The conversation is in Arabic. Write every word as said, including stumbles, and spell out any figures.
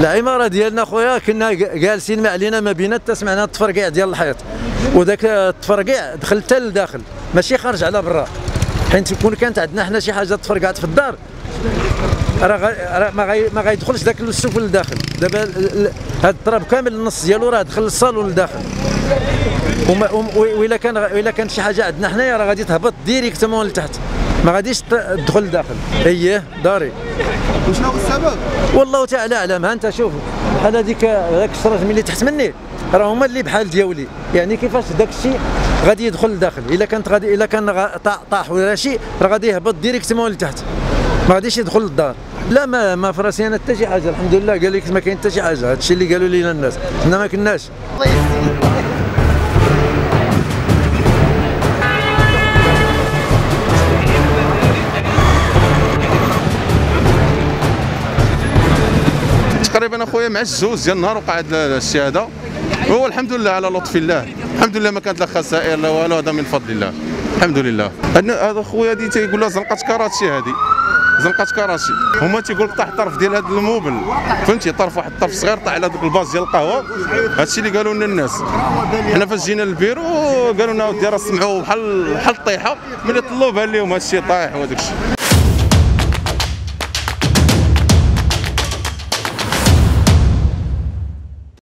العماره ديالنا خويا كنا جالسين ما علينا ما بينا حتى سمعنا التفرقيع ديال الحيط، وداك التفرقيع دخل حتى لداخل ماشي خرج على برا، حيت كون كانت عندنا حنا شي حاجه تفرقعت في الدار راه ما غايدخلش داك السفل لداخل. دابا هذا التراب كامل النص ديالو راه دخل للصالون لداخل، وإلا كان إلا كانت شي حاجه عندنا حنايا راه غادي تهبط ديريكتومون لتحت، ما غاديش تدخل لداخل. اييه داري. وشنو هو السبب؟ والله تعالى اعلم. ها انت شوف بحال هذيك هذاك الشراج اللي تحت مني راه هما اللي بحال دياولي، يعني كيفاش داك الشيء غادي يدخل لداخل. الا كانت غادي الا كان طاح ولا شيء راه غادي يهبط ديريكتومون لتحت، ما غاديش يدخل للدار. لا ما ما في راسي انا حتى شي حاجه، الحمد لله. قال لك ما كاين حتى شي حاجه، هادشي اللي قالوا لينا الناس، حنا ما كناش. الله يسلمك. تقريبا اخويا مع الزوز ديال النهار وقع هذا الشيء هذا، هو الحمد لله على لطف الله، الحمد لله ما كانت لا خسائر لا والو، هذا من فضل الله الحمد لله. هذا خويا هذه تيقول لها زنقه كراتشي، هذه زنقه كراتشي، هما تيقول لك طاح الطرف ديال هذا الموبل، فهمتي، طرف واحد الطرف صغير طاح على ذوك الباص ديال القهوه. هذا الشيء اللي قالوا لنا الناس. حنا فاش جينا للبيرو قالوا لنا ودي راه سمعوا بحال بحال الطيحه، ملي طلوبها لهم هذا الشيء طايح وهذاك الشيء.